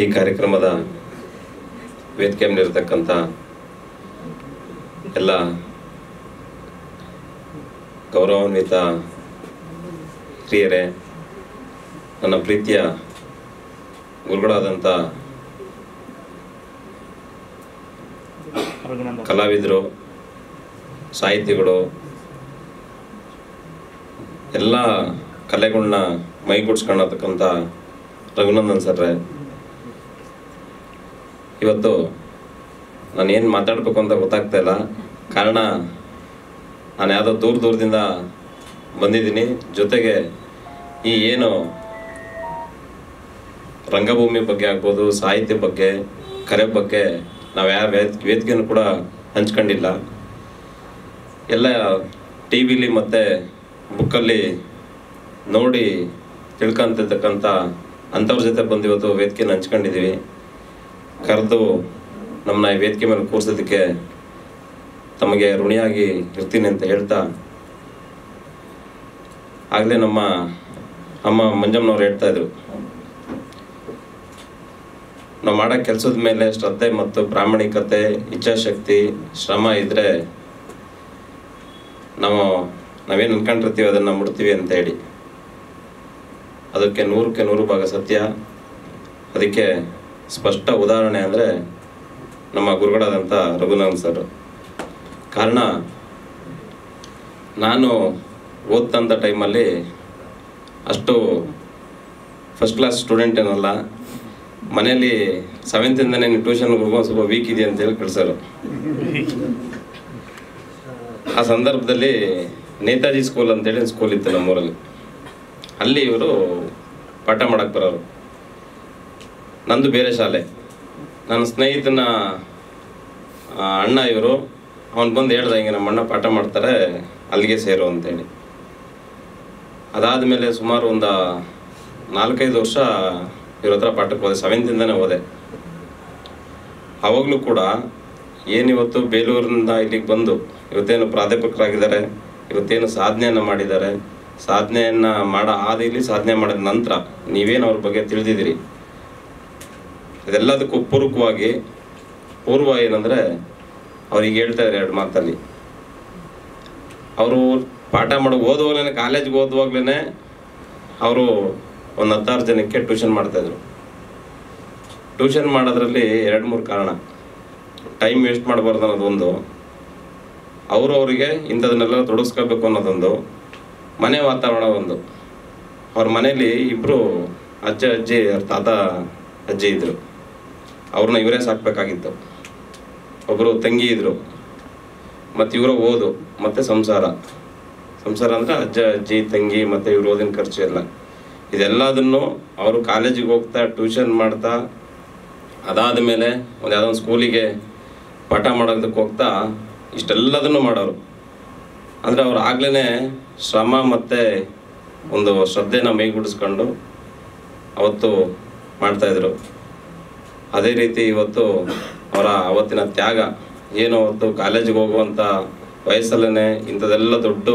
ಈ ಕಾರ್ಯಕ್ರಮದ ವೇದಿಕೆ ಮೇಲೆ ಇರತಕ್ಕಂತ ಎಲ್ಲ ಗೌರವಾನ್ವಿತ ಪ್ರಿಯರೇ, ನನ್ನ ಪ್ರೀತಿಯ ಗುರುಗಳಾದಂತ ಕಲಾವಿದರು, ಸಾಹಿತಿಗಳು, ಎಲ್ಲ ಕಲೆಗಳನ್ನ ಮೈಗೂಡಿಸ್ಕೊಳ್ಳತಕ್ಕಂಥ ರಘುನಂದನ್ ಸರ್ರೆ, ಇವತ್ತು ನಾನೇನು ಮಾತಾಡಬೇಕು ಅಂತ ಗೊತ್ತಾಗ್ತಾ ಇಲ್ಲ. ಕಾರಣ ನಾನು ಯಾವುದೋ ದೂರದಿಂದ ಬಂದಿದ್ದೀನಿ. ಜೊತೆಗೆ ಈ ಏನು ರಂಗಭೂಮಿ ಬಗ್ಗೆ ಆಗ್ಬೋದು, ಸಾಹಿತ್ಯ ಬಗ್ಗೆ, ಕಲೆ ಬಗ್ಗೆ ನಾವು ಯಾವ ವೇದಿಕೆಯನ್ನು ಕೂಡ ಹಂಚ್ಕೊಂಡಿಲ್ಲ. ಎಲ್ಲ ಟಿ ವಿಲಿ ಮತ್ತು ಬುಕ್ಕಲ್ಲಿ ನೋಡಿ ತಿಳ್ಕೊಂತಿರ್ತಕ್ಕಂಥ ಅಂಥವ್ರ ಜೊತೆ ಬಂದು ಇವತ್ತು ವೇದಿಕೆಯನ್ನು ಹಂಚ್ಕೊಂಡಿದ್ದೀವಿ. ಕರೆದು ನಮ್ಮನ್ನ ಈ ವೇದಿಕೆ ಮೇಲೆ ಕೂರಿಸೋದಕ್ಕೆ ತಮಗೆ ಋಣಿಯಾಗಿ ಇರ್ತೀನಿ ಅಂತ ಹೇಳ್ತಾ, ಆಗಲೇ ನಮ್ಮ ಅಮ್ಮ ಮಂಜಮ್ಮನವ್ರು ಹೇಳ್ತಾಯಿದ್ರು, ನಾವು ಮಾಡೋ ಕೆಲಸದ ಮೇಲೆ ಶ್ರದ್ಧೆ ಮತ್ತು ಪ್ರಾಮಾಣಿಕತೆ, ಇಚ್ಛಾಶಕ್ತಿ, ಶ್ರಮ ಇದ್ದರೆ ನಾವೇನು ಅಂದ್ಕೊಂಡಿರ್ತೀವಿ ಅದನ್ನು ಮುಡ್ತೀವಿ ಅಂತೇಳಿ. ಅದಕ್ಕೆ 100% ಸತ್ಯ. ಅದಕ್ಕೆ ಸ್ಪಷ್ಟ ಉದಾಹರಣೆ ಅಂದರೆ ನಮ್ಮ ಗುರುಗಳಾದಂಥ ರಘುನಾಥ್ ಸರ್. ಕಾರಣ, ನಾನು ಓದ್ತಂಥ ಟೈಮಲ್ಲಿ ಅಷ್ಟು ಫಸ್ಟ್ ಕ್ಲಾಸ್ ಸ್ಟೂಡೆಂಟ್ ಏನಲ್ಲ. ಮನೆಯಲ್ಲಿ ಸೆವೆಂತಿಂದ ನೀನು ಟ್ಯೂಷನ್ಗೆ ಹೋಗೋ ಸ್ವಲ್ಪ ವೀಕ್ ಇದೆಯಾ ಅಂತೇಳಿ ಕಳಿಸೋರು. ಆ ಸಂದರ್ಭದಲ್ಲಿ ನೇತಾಜಿ ಸ್ಕೂಲ್ ಅಂತೇಳಿ ಸ್ಕೂಲ್ ಇತ್ತು ನಮ್ಮೂರಲ್ಲಿ. ಅಲ್ಲಿ ಇವರು ಪಾಠ ಮಾಡೋಕ್ಕೆ ಬರೋರು. ನಂದು ಬೇರೆ ಶಾಲೆ. ನನ್ನ ಸ್ನೇಹಿತನ ಅಣ್ಣ ಇವರು, ಅವ್ನು ಬಂದು ಹೇಳ್ದೆ, ಹಿಂಗೆ ನಮ್ಮ ಅಣ್ಣ ಪಾಠ ಮಾಡ್ತಾರೆ, ಅಲ್ಲಿಗೆ ಸೇರು ಅಂತೇಳಿ. ಅದಾದಮೇಲೆ ಸುಮಾರು ಒಂದು 4-5 ವರ್ಷ ಇವ್ರ ಹತ್ರ ಪಾಠಕ್ಕೆ ಹೋದೆ. ಸೆವೆಂತಿಂದನೇ ಹೋದೆ. ಆವಾಗಲೂ ಕೂಡ ಏನಿವತ್ತು ಬೇಲೂರಿನಿಂದ ಇಲ್ಲಿಗೆ ಬಂದು ಇವತ್ತೇನು ಪ್ರಾಧ್ಯಾಪಕರಾಗಿದ್ದಾರೆ, ಇವತ್ತೇನು ಸಾಧನೆಯನ್ನು ಮಾಡಿದ್ದಾರೆ, ಸಾಧನೆಯನ್ನು ಸಾಧನೆ ಮಾಡಿದ ನಂತರ ನೀವೇನು ಅವ್ರ ಬಗ್ಗೆ ತಿಳಿದಿದ್ದೀರಿ, ಇದೆಲ್ಲದಕ್ಕೂ ಪೂರ್ವ ಏನಂದರೆ ಅವ್ರಿಗೆ ಹೇಳ್ತಾರೆ 2 ಮಾತಲ್ಲಿ. ಅವರು ಪಾಠ ಓದುವಾಗಲೇ, ಕಾಲೇಜ್ಗೆ ಓದುವಾಗಲೇ ಅವರು 10-16 ಜನಕ್ಕೆ ಟ್ಯೂಷನ್ ಮಾಡ್ತಾಯಿದ್ರು. ಟ್ಯೂಷನ್ ಮಾಡೋದ್ರಲ್ಲಿ 2-3 ಕಾರಣ. ಟೈಮ್ ವೇಸ್ಟ್ ಮಾಡಬಾರ್ದು ಅನ್ನೋದೊಂದು, ಅವರಿಗೆ ಇಂಥದನ್ನೆಲ್ಲ ತೊಡಗಿಸ್ಕೋಬೇಕು ಅನ್ನೋದೊಂದು, ಮನೆ ವಾತಾವರಣ ಒಂದು. ಅವ್ರ ಮನೇಲಿ 2 ಅಜ್ಜ ಅಜ್ಜಿ, ಅವ್ರ ತಾತ ಅಜ್ಜಿ ಇದ್ದರು. ಅವ್ರನ್ನ ಇವರೇ ಸಾಕಬೇಕಾಗಿತ್ತು. ಒಬ್ಬರು ತಂಗಿ ಇದ್ದರು. ಮತ್ತು ಇವರ ಓದು ಮತ್ತು ಸಂಸಾರ ಅಂದರೆ ಅಜ್ಜ ಅಜ್ಜಿ ತಂಗಿ ಮತ್ತು ಇವ್ರ ಓದಿನ ಖರ್ಚು ಎಲ್ಲ, ಇದೆಲ್ಲದನ್ನು ಅವರು ಕಾಲೇಜಿಗೆ ಹೋಗ್ತಾ ಟ್ಯೂಷನ್ ಮಾಡ್ತಾ, ಅದಾದ ಮೇಲೆ ಒಂದು ಯಾವುದೋ ಒಂದು ಸ್ಕೂಲಿಗೆ ಪಾಠ ಮಾಡೋದಕ್ಕೆ ಹೋಗ್ತಾ ಇಷ್ಟೆಲ್ಲದನ್ನು ಮಾಡೋರು. ಅಂದರೆ ಅವ್ರು ಆಗಲೇ ಶ್ರಮ ಮತ್ತು ಒಂದು ಶ್ರದ್ಧೆನ ಮೈಗೂಡಿಸ್ಕೊಂಡು ಅವತ್ತು ಮಾಡ್ತಾಯಿದ್ರು. ಅದೇ ರೀತಿ ಇವತ್ತು ಅವರ ಅವತ್ತಿನ ತ್ಯಾಗ ಏನು, ಅವತ್ತು ಕಾಲೇಜಿಗೆ ಹೋಗುವಂಥ ವಯಸ್ಸಲ್ಲೇ ಇಂಥದ್ದೆಲ್ಲ ದೊಡ್ಡ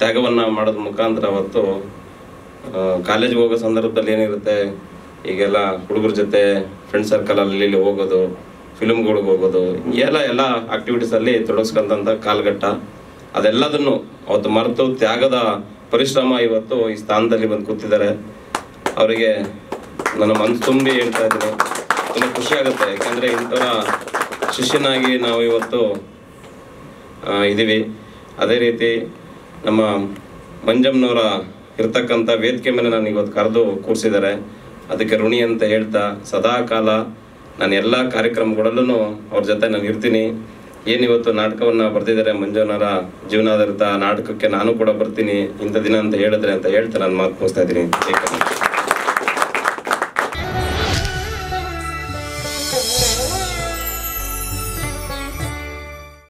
ತ್ಯಾಗವನ್ನು ಮಾಡೋದ್ರ ಮುಖಾಂತರ ಅವತ್ತು ಕಾಲೇಜಿಗೆ ಹೋಗೋ ಸಂದರ್ಭದಲ್ಲಿ ಏನಿರುತ್ತೆ, ಈಗೆಲ್ಲ ಹುಡುಗರ ಜೊತೆ ಫ್ರೆಂಡ್ ಸರ್ಕಲಲ್ಲಿ ಇಲ್ಲಿ ಹೋಗೋದು, ಫಿಲ್ಮ್ಗಳಿಗೆ ಹೋಗೋದು, ಎಲ್ಲ ಆ್ಯಕ್ಟಿವಿಟೀಸಲ್ಲಿ ತೊಡಗಿಸ್ಕೊಂತಂಥ ಕಾಲಘಟ್ಟ, ಅದೆಲ್ಲದನ್ನು ಅವತ್ತು ಮರೆತು ತ್ಯಾಗದ ಪರಿಶ್ರಮ ಇವತ್ತು ಈ ಸ್ಥಾನದಲ್ಲಿ ಬಂದು ಕೂತಿದ್ದಾರೆ. ಅವರಿಗೆ ನನ್ನ ಮನಸ್ಸು ತುಂಬಿ ಹೇಳ್ತಾ ಇದ್ದೀನಿ, ತುಂಬ ಖುಷಿಯಾಗುತ್ತೆ. ಯಾಕೆಂದರೆ ಇಂಥವರ ಶಿಷ್ಯನಾಗಿ ನಾವು ಇವತ್ತು ಇದ್ದೀವಿ. ಅದೇ ರೀತಿ ನಮ್ಮ ಮಂಜಮ್ಮನವರ ಇರ್ತಕ್ಕಂಥ ವೇದಿಕೆ ಮೇಲೆ ನಾನು ಇವತ್ತು ಕರೆದು ಕೂರಿಸಿದ್ದಾರೆ. ಅದಕ್ಕೆ ಋಣಿ ಅಂತ ಹೇಳ್ತಾ, ಸದಾ ಕಾಲ ನಾನು ಎಲ್ಲ ಕಾರ್ಯಕ್ರಮಗಳಲ್ಲೂ ಅವ್ರ ಜೊತೆ ನಾನು ಇರ್ತೀನಿ. ಏನಿವತ್ತು ನಾಟಕವನ್ನು ಬರೆದಿದ್ದಾರೆ ಮಂಜಮ್ಮನವರ ಜೀವನಾಧಾರಿತ ನಾಟಕಕ್ಕೆ ನಾನು ಕೂಡ ಬರ್ತೀನಿ ಇಂಥ ದಿನ ಅಂತ ಹೇಳಿದ್ರೆ ಅಂತ ಹೇಳ್ತಾ ನಾನು ಮಾತು ಮುಗಿಸ್ತಾ ಇದ್ದೀನಿ.